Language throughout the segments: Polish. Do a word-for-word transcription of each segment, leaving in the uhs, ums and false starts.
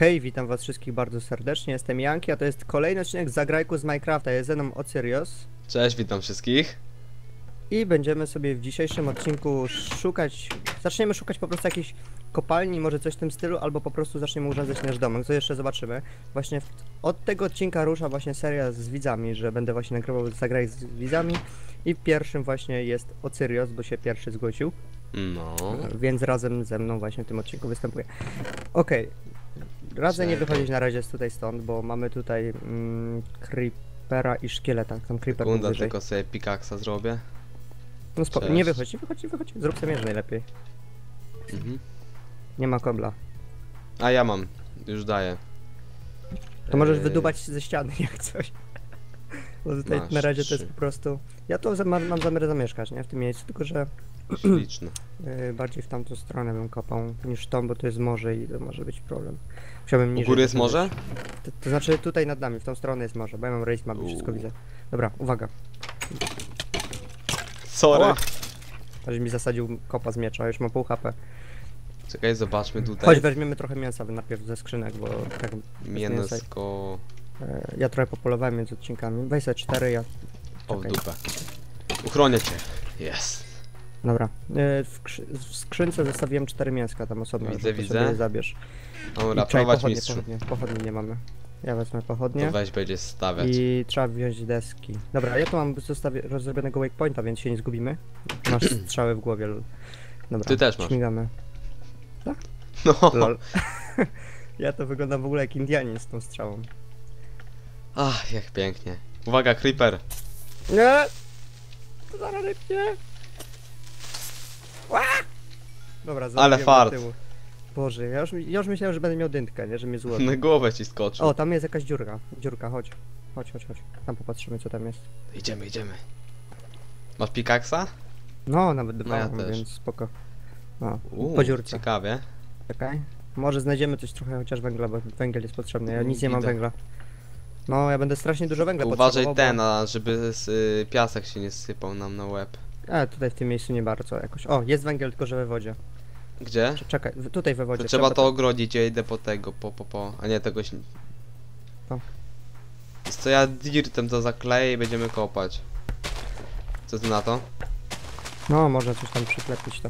Hej, witam was wszystkich bardzo serdecznie, jestem Yankii, a to jest kolejny odcinek Zagrajku z Minecrafta, jest ze mną Ocyrius. Cześć, witam wszystkich. I będziemy sobie w dzisiejszym odcinku szukać, zaczniemy szukać po prostu jakiejś kopalni, może coś w tym stylu, albo po prostu zaczniemy urządzać nasz domek, co jeszcze zobaczymy. Właśnie od tego odcinka rusza właśnie seria z widzami, że będę właśnie nagrywał Zagraj z widzami i pierwszym właśnie jest Ocyrius, bo się pierwszy zgłosił. No. Więc razem ze mną właśnie w tym odcinku występuje. Okej. Okay. Radzę nie wychodzić na razie tutaj stąd, bo mamy tutaj mm, creepera i szkieleta. Tam creeper Sekunda, tylko sobie pikaksa zrobię. No spoko, nie wychodź, wychodź, wychodź. Zrób sobie mierz najlepiej. Mhm. Nie ma kobla. A ja mam, już daję. To możesz eee... wydubać ze ściany jak coś. Bo tutaj Masz na razie trzy. To jest po prostu... Ja tu mam, mam zamiar zamieszkać, nie? W tym miejscu, tylko że... Śliczne. Bardziej w tamtą stronę bym kopał niż tą, bo to jest morze i to może być problem. Chciałbym niżej. U góry jest morze? To, to znaczy tutaj nad nami, w tą stronę jest morze, bo ja mam race map i wszystko widzę. Dobra, uwaga. Sorry. Aż mi zasadził kopa z miecza, już mam pół H P. Czekaj, zobaczmy tutaj. Chodź, weźmiemy trochę mięsa najpierw ze skrzynek, bo tak... Mięsko... Ja trochę popolowałem między odcinkami. Weź sobie cztery, ja... O, w dupę. Uchronię cię. Jest. Dobra, w skrzynce zostawiłem cztery mięska tam osobno, widzę, widzę. Sobie zabierz. Dobra, prowadź mistrzu. Pochodnie, pochodnie nie mamy. Ja wezmę pochodnie. To weź, będzie stawiać. I trzeba wziąć deski. Dobra, ja tu mam rozrobionego wakepointa, więc się nie zgubimy. Masz strzały w głowie. Dobra, ty też masz. Śmigamy. Tak? No. Lol. Ja to wyglądam w ogóle jak Indianin z tą strzałą. Ach, jak pięknie. Uwaga, creeper. Nie! Zaraz nie! Dobra, ale fart. Boże, ja już, ja już myślałem, że będę miał dętkę, nie? Że mnie złoży. Na głowę ci skoczy. O, tam jest jakaś dziurka. Dziurka, chodź. Chodź, chodź, chodź. Tam popatrzymy, co tam jest. Idziemy, idziemy. Masz pikaksa? No, nawet dwa, no, ja więc spoko. No, Uuu, po dziurce. Ciekawie. Czekaj. Może znajdziemy coś trochę chociaż węgla, bo węgiel jest potrzebny. Ja nic Idę. nie mam węgla. No, ja będę strasznie dużo węgla Uważaj potrzebował. Uważaj ten, żeby y, piasek się nie sypał nam na łeb. A tutaj w tym miejscu nie bardzo jakoś. O, jest węgiel, tylko że we wodzie. Gdzie? Czekaj, tutaj we wodzie. To trzeba, trzeba to ogrodzić, ja idę po tego, po, po, po. A nie, tegoś... To. Co ja dirtem to zakleję i będziemy kopać. Co ty na to? No, można coś tam przyklepić to.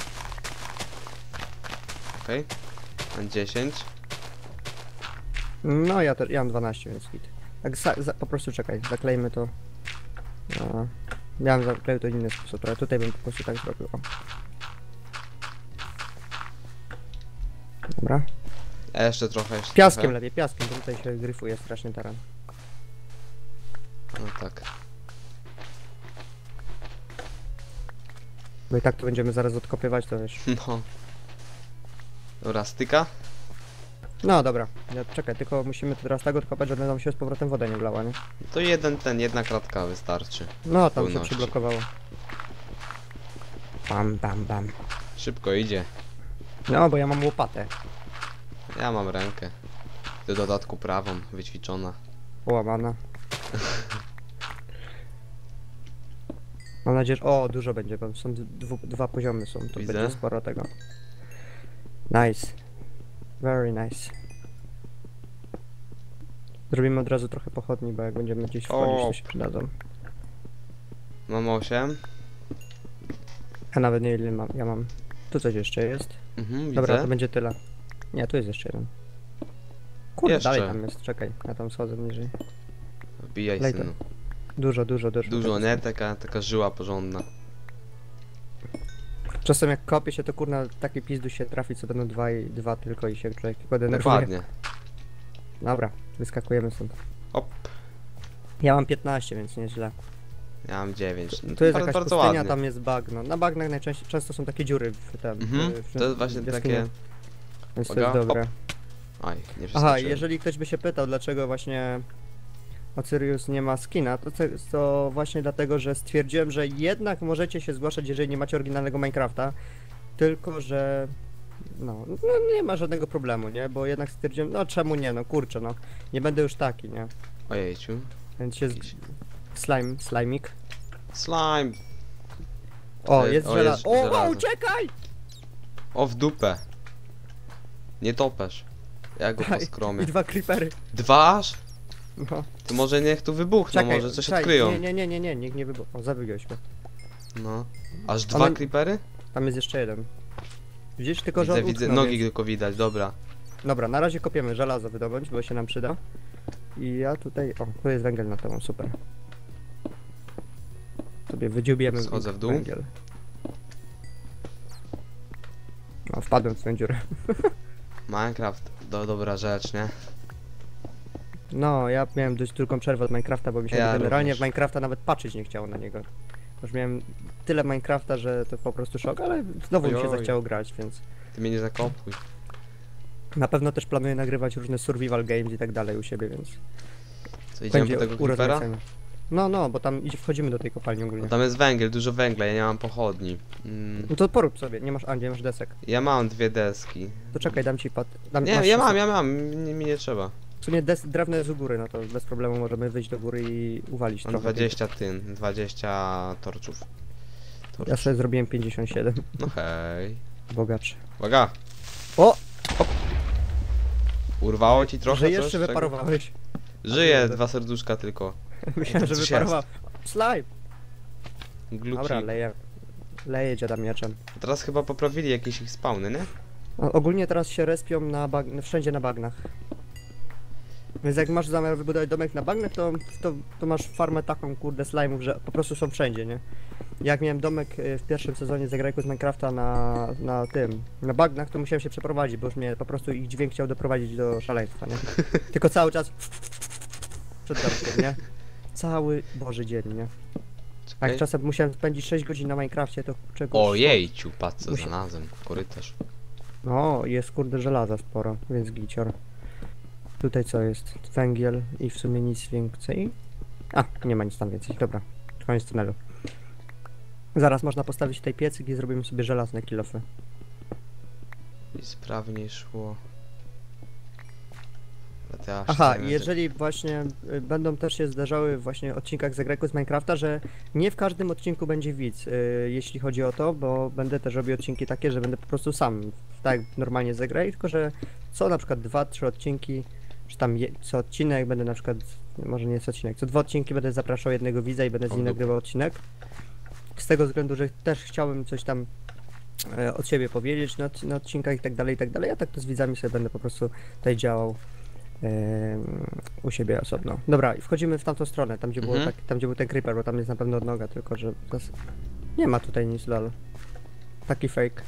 Okej. Okay. Mam dziesięć. No, ja też, ja mam dwanaście, więc hit. Tak, za, za, po prostu czekaj, zaklejmy to. No. Ja bym zakleił to inny sposób, ale tutaj bym po prostu tak zrobił. O. Dobra. A jeszcze trochę jeszcze. Piaskiem trochę. lepiej, piaskiem, bo tutaj się gryfuje strasznie teren. No tak. No i tak to będziemy zaraz odkopywać, to wiesz. No. Dobra, styka? No dobra, ja, czekaj, tylko musimy teraz tak odkopać, żeby nam się z powrotem woda nie wlała, nie? To jeden ten, jedna kratka wystarczy. No, tam się przyblokowało. Bam, bam, bam. Szybko idzie. No, bo ja mam łopatę. Ja mam rękę. W dodatku prawą, wyćwiczona. Połamana. Mam nadzieję, że... O, dużo będzie, bo są dwu, dwa poziomy są, to Widzę. będzie sporo tego. Nice. Very nice. Zrobimy od razu trochę pochodni, bo jak będziemy gdzieś wchodzić, to się przydadzą. Mam osiem. A nawet nie ile mam, ja mam. Tu coś jeszcze jest. Mhm, Dobra, widzę. to będzie tyle. Nie, tu jest jeszcze jeden. Kurde, jeszcze. dalej tam jest, czekaj, ja tam schodzę niżej. Wbijaj, synu. Dużo, dużo, dużo. Dużo, nie? Taka, taka żyła porządna. Czasem jak kopie się, to kurna taki pizdu się trafi, co będą dwa i dwa tylko i się człowiek denerwuje. Dokładnie. Dobra, wyskakujemy stąd. Op. Ja mam piętnaście, więc nieźle. Ja mam dziewięć. Tu jest jakaś pustynia, tam jest bagno. Na bagnach najczęściej często są takie dziury w tam. Mhm, w, w, to jest właśnie takie... Więc to jest dobre. Aj, nie Aha, jeżeli ktoś by się pytał, dlaczego właśnie Ocyrius nie ma skina, to, to właśnie dlatego, że stwierdziłem, że jednak możecie się zgłaszać, jeżeli nie macie oryginalnego Minecrafta, tylko że no, no nie ma żadnego problemu, nie? Bo jednak stwierdziłem, no czemu nie, no kurczę, no nie będę już taki, nie? Ojejciu. Więc się z... slime, slimik. Slime. O, jest żelazo. O, o, uciekaj! O, w dupę. Nie topesz. Ja go poskromię. I dwa creepery. Dwa aż? No. To może niech tu wybuchną, czekaj, może coś czekaj, odkryją. Nie, nie, nie, nie, nie, nikt nie wybuchł. O, zabiegłeś mnie. No. Aż dwa tam, creepery? Tam jest jeszcze jeden. Widzisz, tylko widzę, że widzę, utknął, nogi więc... tylko widać, dobra. Dobra, na razie kopiemy żelazo wydobądź, bo się nam przyda. I ja tutaj... O, tu jest węgiel na tą, super. Sobie wydziubiemy w dół. Węgiel. No, wpadłem w tę dziurę. Minecraft, do, dobra rzecz, nie? No, ja miałem dość długą przerwę od Minecrafta, bo mi się ja generalnie w Minecrafta nawet patrzeć nie chciało na niego. Już miałem tyle Minecrafta, że to po prostu szok, ale znowu oj, mi się oj. zachciało grać, więc... Ty mnie nie zakopuj. Na pewno też planuję nagrywać różne survival games i tak dalej u siebie, więc... Co, idziemy do tego creepera? No, no, bo tam wchodzimy do tej kopalni ogólnie. No, tam jest węgiel, dużo węgla, ja nie mam pochodni. Mm. No to porób sobie, nie masz, a, nie masz desek. Ja mam dwie deski. To czekaj, dam ci pat... Dam, nie, ja mam, ja mam, mi, mi nie trzeba. W sumie des, drewno jest u góry, no to bez problemu możemy wyjść do góry i uwalić mam trochę. Mam dwadzieścia tyn, dwadzieścia torczów. Torcz. Ja sobie zrobiłem pięćdziesiąt siedem. No hej. Bogacz. Uwaga! O! Hop. Urwało ci trochę, że jeszcze wyparowałeś. Żyje, dwa serduszka tylko. Myślałem, że wyparował. Slime! Gluki. Dobra, leje. Leje dziada mieczem. Teraz chyba poprawili jakieś ich spawny, nie? O, ogólnie teraz się respią na bag... wszędzie na bagnach. Więc jak masz zamiar wybudować domek na bagnach, to, to, to masz farmę taką, kurde, slime'ów, że po prostu są wszędzie, nie? Jak miałem domek w pierwszym sezonie Zagrajku z Minecrafta na, na tym, na bagnach, to musiałem się przeprowadzić, bo już mnie po prostu ich dźwięk chciał doprowadzić do szaleństwa, nie? Tylko cały czas... przed domkiem, nie? Cały boży dzień, nie? A jak czasem musiałem spędzić sześć godzin na Minecrafcie, to czegoś... Ojejciu, patrz co Musi... znalazłem, korytarz. No, jest kurde żelaza sporo, więc gicior. Tutaj co jest? Węgiel i w sumie nic więcej. A, nie ma nic tam więcej, dobra. Koniec tunelu. Zaraz można postawić tutaj piecyk i zrobimy sobie żelazne kilofy. I sprawniej szło. Aha, jeżeli właśnie y, będą też się zdarzały właśnie w odcinkach Zagrajku z Minecrafta, że nie w każdym odcinku będzie widz, y, jeśli chodzi o to, bo będę też robił odcinki takie, że będę po prostu sam, tak normalnie zagraj, tylko że co na przykład dwa, trzy odcinki, czy tam je, co odcinek będę na przykład, może nie co odcinek, co dwa odcinki będę zapraszał jednego widza i będę z nim nagrywał odcinek. Z tego względu, że też chciałbym coś tam y, od siebie powiedzieć na, na odcinkach i tak dalej, i tak dalej, ja tak to z widzami sobie będę po prostu tutaj działał. U siebie osobno. Dobra, i wchodzimy w tamtą stronę, tam gdzie, było mhm. tak, tam gdzie był ten creeper, bo tam jest na pewno odnoga, tylko że... Nie ma tutaj nic, lol. Taki fake.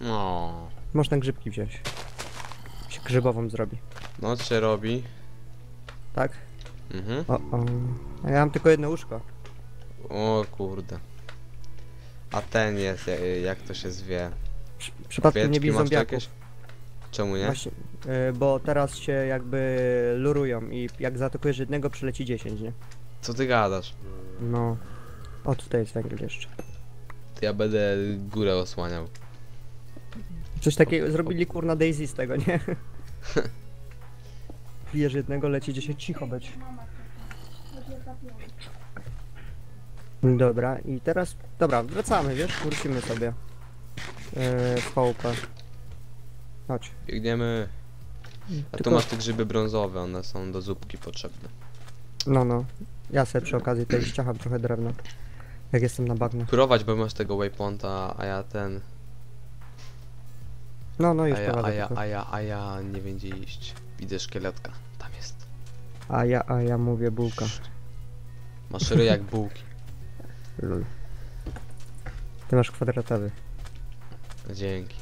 No. Można grzybki wziąć. Się grzybową zrobi. No, co się robi? Tak? Mhm. O, o. Ja mam tylko jedno łóżko. O kurde. A ten jest, jak to się zwie? Przy, przypadkiem nie bij zombiaków. Czemu nie? Właśnie, yy, bo teraz się jakby lurują i jak zaatakujesz jednego, przyleci dziesięć, nie? Co ty gadasz? No. O, tutaj jest węgiel jeszcze. Ja będę górę osłaniał. Coś takiego, zrobili kurna Daisy z tego, nie? Bijesz jednego, leci dziesięć, cicho być. Dobra, i teraz... Dobra, wracamy, wiesz? Wrócimy sobie. Yy, w chałupę. Chodź. Biegniemy. A tylko... tu masz te grzyby brązowe, one są do zupki potrzebne. No, no. Ja sobie przy okazji tej ściacham trochę drewna. Jak jestem na bagnie. Kurować, bo masz tego waypointa, a ja ten... No, no już a ja, a ja, a ja, a ja nie wiem gdzie iść. Widzę szkieletka, tam jest. A ja, a ja mówię bułka. Masz ryj jak bułki. Lul. Ty masz kwadratowy. Dzięki.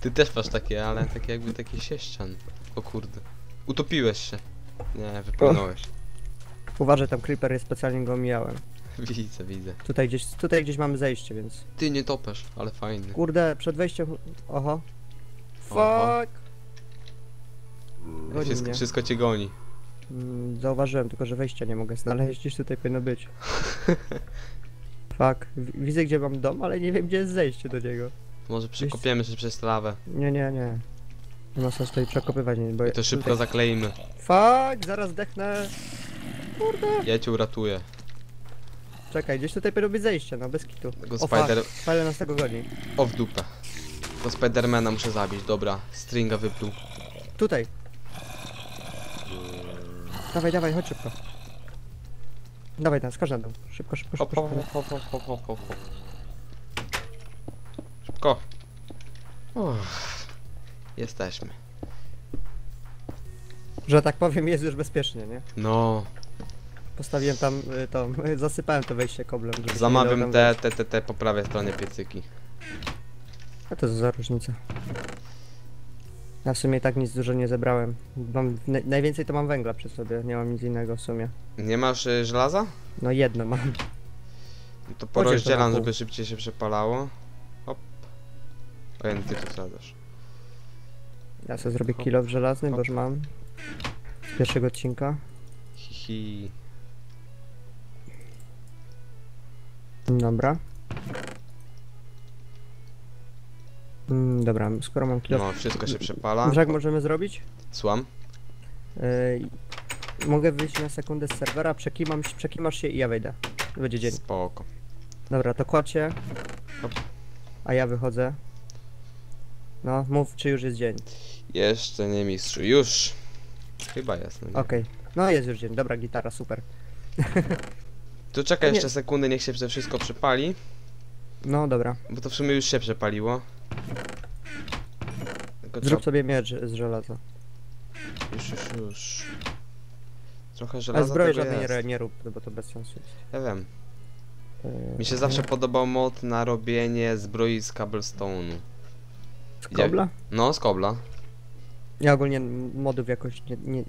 Ty też masz takie, ale takie jakby takie sześcian. O kurde. Utopiłeś się. Nie, wypłynąłeś. Uważaj, tam creeper jest, specjalnie go mijałem. Widzę, widzę. Tutaj gdzieś, tutaj gdzieś mamy zejście, więc... Ty nie topesz, ale fajny. Kurde, przed wejściem... Oho. Fuck! Goni wszystko, wszystko cię goni. Mm, zauważyłem, tylko że wejścia nie mogę znaleźć, gdzieś tutaj powinno być. Fuck. Widzę, gdzie mam dom, ale nie wiem, gdzie jest zejście do niego. Może przekopiemy się przez trawę. Nie, nie, nie. Nie ma sensu tutaj przekopywać, nie, bo... I to szybko tutaj... zakleimy. Fuck, zaraz dechnę. Kurde. Ja cię uratuję. Czekaj, gdzieś tutaj powinno być zejście, no bez kitu. Tego o, spider... fuck, spider nas tego goni. O w dupę. To Spidermana muszę zabić, dobra. Stringa wypluł. Tutaj. Dawaj, dawaj, chodź szybko. Dawaj tam, skocz na dół. Szybko, szybko, szybko. Hop, hop, hop, hop, hop, hop. Szybko. Uff. Jesteśmy. Że tak powiem, jest już bezpiecznie, nie? No. Postawiłem tam, tam zasypałem to wejście koblem. Zamawiam te, te, te, te po prawej stronie piecyki. A to za różnica. Ja w sumie tak nic dużo nie zebrałem. Mam, na, najwięcej to mam węgla przy sobie, nie mam nic innego w sumie. Nie masz y, żelaza? No jedno mam. No to porozdzielam, żeby szybciej się przepalało. Hop. O, ty to zadasz. Ja sobie zrobię kilo w żelazny, bo już mam. Z pierwszego odcinka. Hihi. Dobra. Mm, dobra, skoro mam kilo... No, wszystko się przepala. Jak możemy zrobić? Słam. Yy, mogę wyjść na sekundę z serwera, przekimam, przekimasz się i ja wejdę. Będzie dzień. Spoko. Dobra, to kładzie. A ja wychodzę. No, mów, czy już jest dzień. Jeszcze nie, mistrzu, już. Chyba jest. No okej, okay. No jest już dzień, dobra, gitara, super. Tu czekaj jeszcze sekundy, niech się to wszystko przepali. No dobra. Bo to w sumie już się przepaliło. Tylko zrób sobie miecz z żelaza. Już, już, już. Trochę żelaza. A zbroję żadnej nie, nie rób, bo to bez sensu jest. Ja wiem. Mi się zawsze podobał mod na robienie zbroi z cobblestone'u. Z kobla? No, z kobla. Ja ogólnie modów jakoś nie, nie,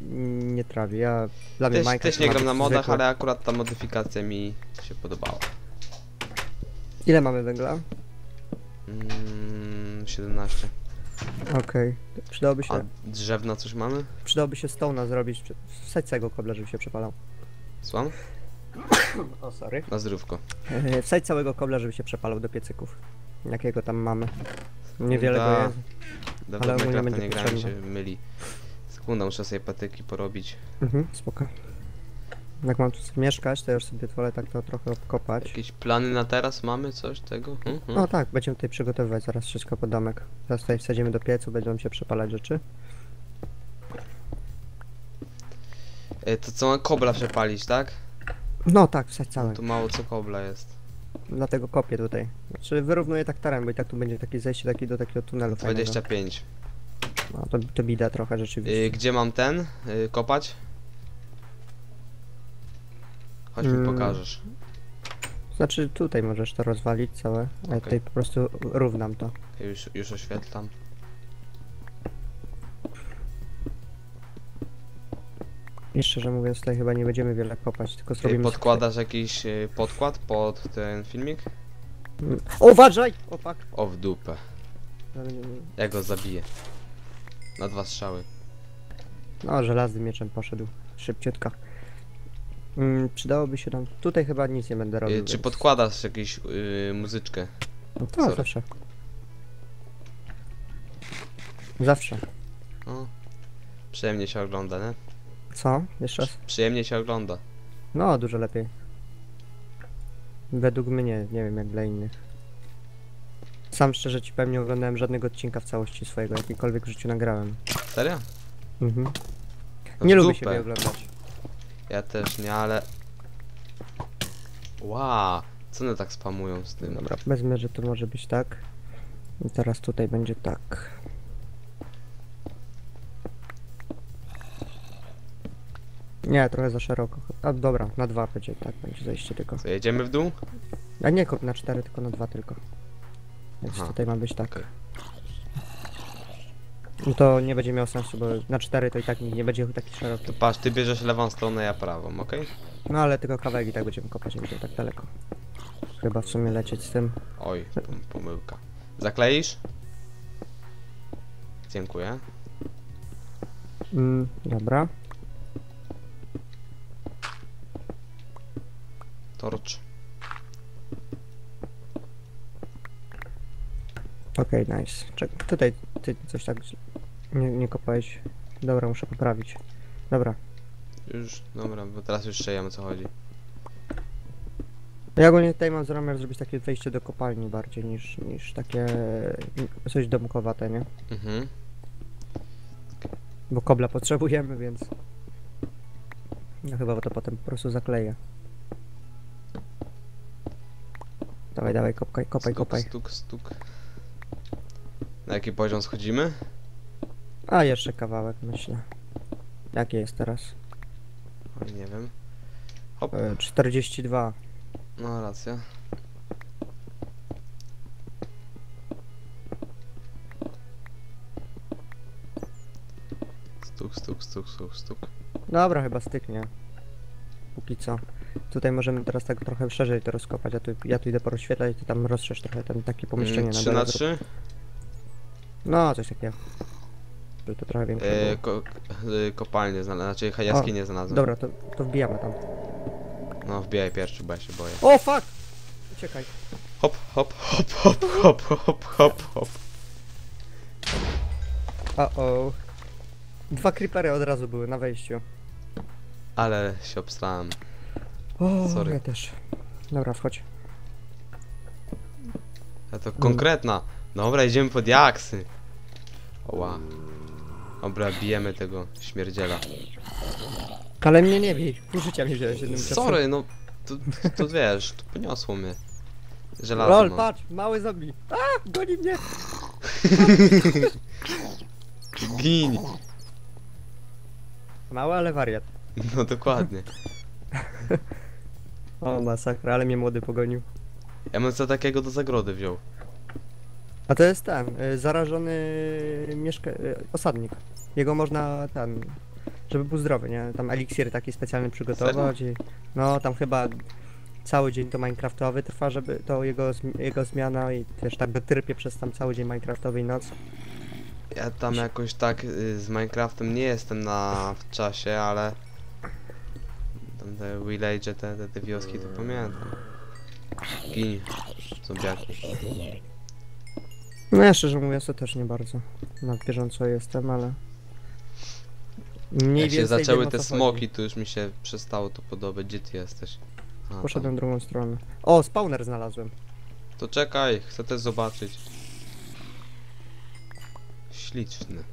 nie trawię, ja dla mnie Minecraft... Też nie gram na modach, zwykłe. Ale akurat ta modyfikacja mi się podobała. Ile mamy węgla? Mm, siedemnaście. Okej, okay. Przydałoby się... A drzewna coś mamy? Przydałoby się stone'a zrobić, wsadź całego kobla, żeby się przepalał. Słucham? O, sorry. Na zdrówko. E, wsadź całego kobla, żeby się przepalał do piecyków. Jakiego tam mamy. Niewiele da... go jest. Dobra, Minecrafta nie grałem, się myli. Sekunda, muszę sobie patyki porobić. Mhm, spoko. Jak mam tu mieszkać, to już sobie wolę tak to trochę obkopać. Jakieś plany na teraz mamy? Coś tego? Mhm. No tak, będziemy tutaj przygotowywać zaraz wszystko pod domek. Zaraz tutaj wsadzimy do piecu, będziemy się przepalać rzeczy. E, to co, mam kobla przepalić, tak? No tak, wsadź całe. No tu mało co kobla jest. Dlatego kopię tutaj. Znaczy wyrównuję tak teren, bo i tak tu będzie takie zejście taki do takiego tunelu dwadzieścia pięć. Fajnego. No to, to bida trochę rzeczywiście. Yy, gdzie mam ten? Yy, kopać? Chodź mi yy. pokażesz. Znaczy tutaj możesz to rozwalić całe. A okay. Ja tutaj po prostu równam to. Już, już oświetlam. I szczerze mówiąc, tutaj chyba nie będziemy wiele kopać, tylko zrobimy... Podkładasz sobie... jakiś podkład pod ten filmik? O, uważaj! O, fuck. O, w dupę. Ja go zabiję. Na dwa strzały. No, żelaznym mieczem poszedł. Szybciutko. Mm, przydałoby się nam... Tutaj chyba nic nie będę robił. Czy więc... podkładasz jakąś yy, muzyczkę? No to Sorry. zawsze. Zawsze. O, przyjemnie się ogląda, nie? Co? Jeszcze raz? Przyjemnie się ogląda. No, dużo lepiej. Według mnie, nie wiem jak dla innych. Sam szczerze ci powiem, nie oglądałem żadnego odcinka w całości swojego, jakikolwiek w życiu nagrałem. Serio? Mhm. No nie lubię siebie oglądać. Ja też nie, ale... Wow, co one tak spamują z tym? Dobra, wezmę, że to może być tak. I teraz tutaj będzie tak. Nie, trochę za szeroko. A dobra, na dwa będzie, tak, będzie zejście tylko. Co, jedziemy w dół? A nie na cztery, tylko na dwa tylko. Więc aha, tutaj ma być tak. Okay. No to nie będzie miało sensu, bo na cztery to i tak nie, nie będzie taki szeroki. To patrz, ty bierzesz lewą stronę, ja prawą, okej? Okay? No ale tylko kawałek i tak będziemy kopać, nie będziemy tak daleko. Chyba w sumie lecieć z tym. Oj, pomyłka. Zakleisz? Dziękuję. Mm, dobra. Torcz. Okej, okay, nice. Czekaj, tutaj ty coś tak nie, nie kopałeś. Dobra, muszę poprawić. Dobra. Już, dobra, bo teraz już strzejemy, co chodzi. Ja ogólnie tutaj mam zamiar zrobić takie wejście do kopalni bardziej niż, niż takie coś domkowate, nie? Mhm. Bo kobla potrzebujemy, więc... No chyba to potem po prostu zakleję. Dawaj, dawaj, kopaj, kopaj, kopaj. Stuk, stuk, stuk. Na jaki poziom schodzimy? A jeszcze kawałek, myślę. Jaki jest teraz? O, nie wiem. Hop. E, czterdzieści dwa. No, racja. Stuk, stuk, stuk, stuk, stuk. Dobra, chyba styknie. Póki co. Tutaj możemy teraz tak trochę szerzej to rozkopać. Ja tu, ja tu idę porozświetlać i ty tam rozszerz trochę ten takie pomieszczenie. trzy na trzy? No, coś takiego. Że to trochę większe. Yy, ko yy, kopalnie znalazłem, znaczy jaskinie znalazłem. Dobra, to, to wbijamy tam. No, wbijaj pierwszy, bo ja się boję. O, fuck! Uciekaj. Hop, hop, hop, hop, hop, hop, hop, hop. O-o. Dwa creepery od razu były na wejściu. Ale się obstrałem. O, sorry. Ja też. Dobra, wchodź. A to konkretna. Dobra, idziemy pod jaksy. Oła. Dobra, bijemy tego śmierdziela. Ale mnie nie bij. Użycia mi wziąłeś jednym czasem. Sorry, no. To, to, to wiesz, to poniosło mnie. Żelazo. Lol, no. Patrz, mały zombie. A, goni mnie. Gin. Mały, ale wariat. No dokładnie. O, masakra, ale mnie młody pogonił. Ja bym co takiego do zagrody wziął. A to jest ten, y, zarażony mieszka y, osadnik. Jego można ten, żeby był zdrowy, nie? Tam eliksir taki specjalny przygotować i, no tam chyba cały dzień to minecraftowy trwa, żeby to jego, jego zmiana i też tak dotrpie przez tam cały dzień minecraftowy i noc. Ja tam jakoś tak y, z Minecraftem nie jestem na w czasie, ale... Tam te village, te, te, te wioski to pamiętam. Gini, zombiaki. No ja szczerze mówiąc to też nie bardzo na bieżąco jestem, ale... Mniej Jak się zaczęły te smoki, to już mi się przestało to podobać. Gdzie ty jesteś? A, poszedłem tam drugą stronę. O, spawner znalazłem. To czekaj, chcę też zobaczyć. Śliczny.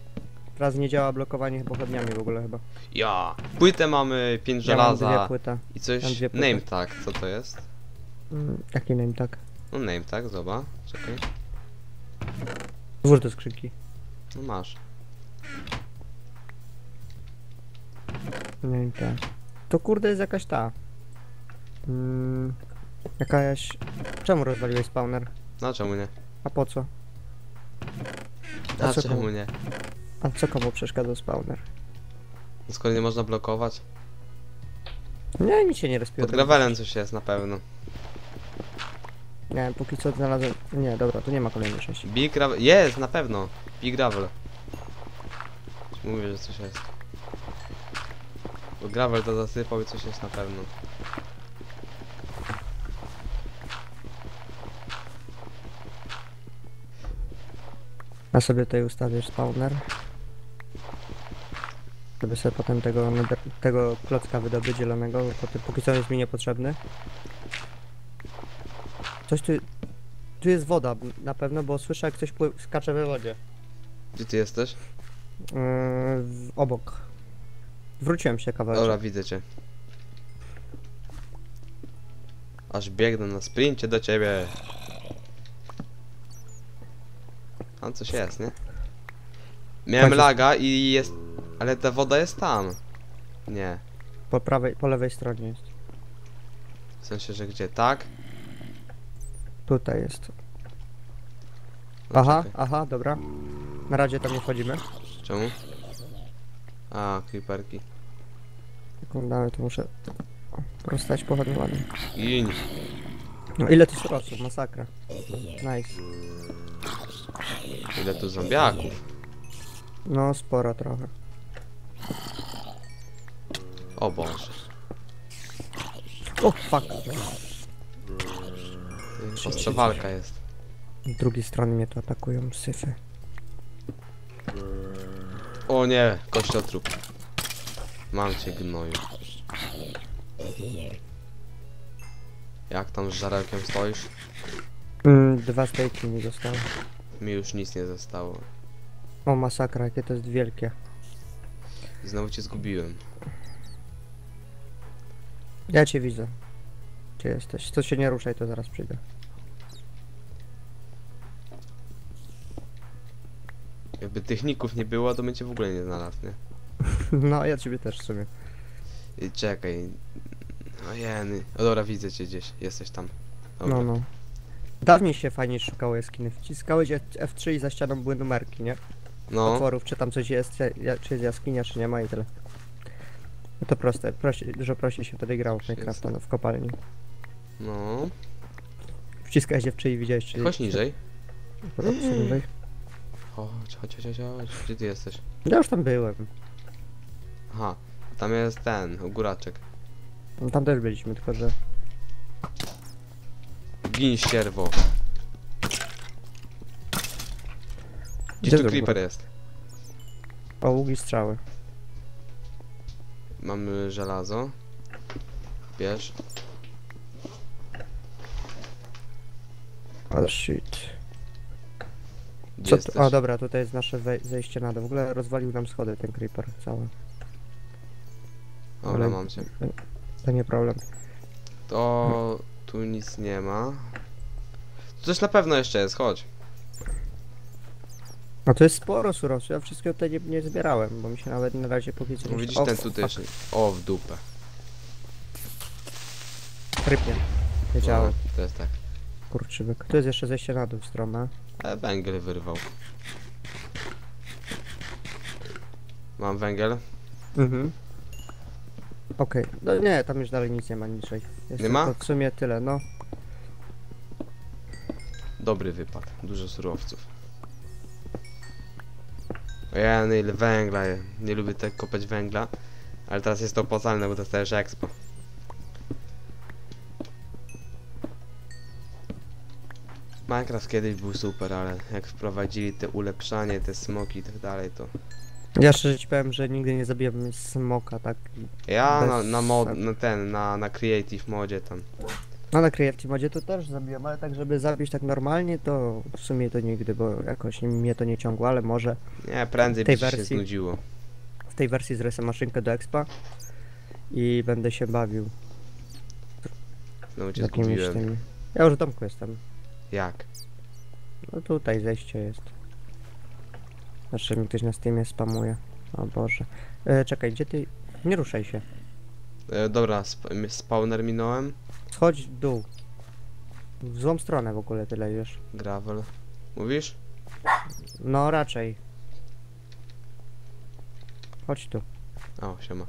Teraz nie działa blokowanie pochodniami w ogóle chyba. Ja! Płytę mamy, pięć żelaza. Ja mam dwie i coś... Name tag, co to jest? Mm, taki name tag. No name tag, zobacz. Czekaj. Włóż do skrzynki. No masz. Name tag. To kurde jest jakaś ta... Mm, jakaś... Czemu rozwaliłeś spawner? No czemu nie? A po co? A, A co czemu komu? nie? A co komu przeszkadza spawner? Skoro nie można blokować? Nie, mi się nie rozpierdolę. Pod gravelem coś jest na pewno. Nie, póki co znalazłem... Nie, dobra, tu nie ma kolejnej części. Big gravel... Jest, na pewno! Big gravel. Mówię, że coś jest. Pod gravel to zasypał i coś jest na pewno. Ja sobie tutaj ustawisz spawner, żeby sobie potem tego, tego klocka wydobyć zielonego, bo póki co jest mi niepotrzebny. Coś tu... Tu jest woda na pewno, bo słyszę jak ktoś skacze we wodzie. Gdzie ty jesteś? Yy, w, obok. Wróciłem się kawałek. Dobra, widzę cię. Aż biegnę na sprincie do ciebie. Tam coś jest, nie? Miałem Kończy... laga i jest... Ale ta woda jest tam. Nie. Po prawej, po lewej stronie jest. W sensie, że gdzie? Tak? Tutaj jest. No, aha, czekaj. Aha, dobra. Na razie tam nie wchodzimy. Czemu? A, creeperki. Oglądamy, to muszę... Prostać pochodnie ładnie. Gin. No ile tu surowców, masakra. Nice. Ile tu zombiaków? No, sporo trochę. O Boże. O, fuck. Ostrza walka jest. Z drugiej strony mnie tu atakują syfy. O nie, kościotrup. Mam cię, gnoju. Jak tam z żarełkiem stoisz? Mm, dwa stejki mi zostały. Mi już nic nie zostało. O, masakra, jakie to jest wielkie. Znowu cię zgubiłem. Ja cię widzę. Gdzie jesteś? Co się nie ruszaj, to zaraz przyjdę. Jakby techników nie było, to bym cię w ogóle nie znalazł, nie? No, ja ciebie też w sumie. I czekaj. No jeny. O dobra, widzę cię gdzieś. Jesteś tam. Dobra. No, no. Dawniej się fajnie szukało jaskiny. Wciskałeś F trzy i za ścianą były numerki, nie? No. Otworów, czy tam coś jest, czy jest jaskinia, czy nie ma i tyle. No to proste. Prosi, dużo prościej się wtedy grało w Minecrafta, no, w kopalni. No. Wciskałeś F trzy i widziałeś, czy... Chodź niżej. Chodź niżej. Chodź, chodź, chodź, chodź. Gdzie ty jesteś? Ja już tam byłem. Aha. Tam jest ten, góraczek. No tam też byliśmy, tylko że... Gin, sierwo. Gdzie tu creeper jest? O, ługi, strzały. Mamy żelazo. Bierz. Oh shit. Gdzie co tu? O dobra, tutaj jest nasze zejście na dół. W ogóle rozwalił nam schody ten creeper cały. Dobra, mam cię. To nie problem. To... tu nic nie ma. Coś na pewno jeszcze jest, chodź. No to jest sporo surowców, ja wszystkiego tutaj nie, nie zbierałem, bo mi się nawet na razie powiedzieli. No widzisz, ten tutaj jeszcze. O, w dupę. Rypnie. Wiedziałem. No, to jest tak. Kurczybyk. Tu jest jeszcze zejście na dół stronę. Ale węgiel wyrwał. Mam węgiel. Mhm. Okej, okay. No nie, tam już dalej nic nie ma niczej. Jest nie ma? W sumie tyle, no. Dobry wypad, dużo surowców. Ja nie, ile węgla, ja nie lubię tak kopać węgla. Ale teraz jest to opłacalne, bo dostajesz expo. Minecraft kiedyś był super, ale jak wprowadzili te ulepszanie, te smoki i tak dalej, to... Ja szczerze ci powiem, że nigdy nie zabijam smoka, tak? Ja bez... na, na mod, na ten, na, na creative modzie tam. No na creative modzie to też zabijam, ale tak żeby zabić tak normalnie, to w sumie to nigdy, bo jakoś mnie to nie ciągło, ale może... Nie, prędzej by się znudziło. W tej wersji zresztą maszynkę do expa i będę się bawił. No cię zgubiłem. Ja już w domku jestem. Jak? No tutaj zejście jest. Znaczy mi ktoś na Steamie spamuje. O Boże. E, czekaj, gdzie ty? Nie ruszaj się. E, dobra, sp spawner minąłem. Schodź w dół. W złą stronę w ogóle tyle już. Gravel. Mówisz? No raczej. Chodź tu. O, siema.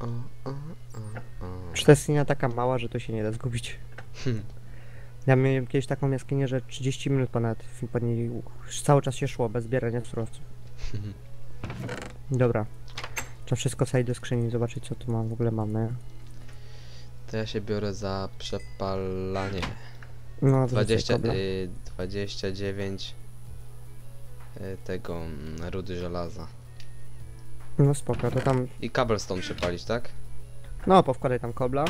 O, o, o. Czy to jest linia taka mała, że to się nie da zgubić? Hmm. Ja miałem kiedyś taką jaskinię, że trzydzieści minut ponad po niej cały czas się szło bez zbierania surowców. Hmm. Dobra. Trzeba wszystko wsadzić do skrzyni, zobaczyć co tu mam, w ogóle mamy. To ja się biorę za przepalanie. No, dwadzieścia dziewięć y, tego rudy żelaza. No spoko, to tam... I kabel stąd przepalić, tak? No, powkładaj tam kobla.